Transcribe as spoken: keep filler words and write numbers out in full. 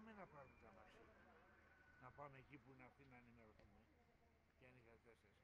αναμενόμενα πράγματα μαζί. Να πάμε εκεί που είναι αυτή να ενημερωθούμε. Και αν είχατε εσύ.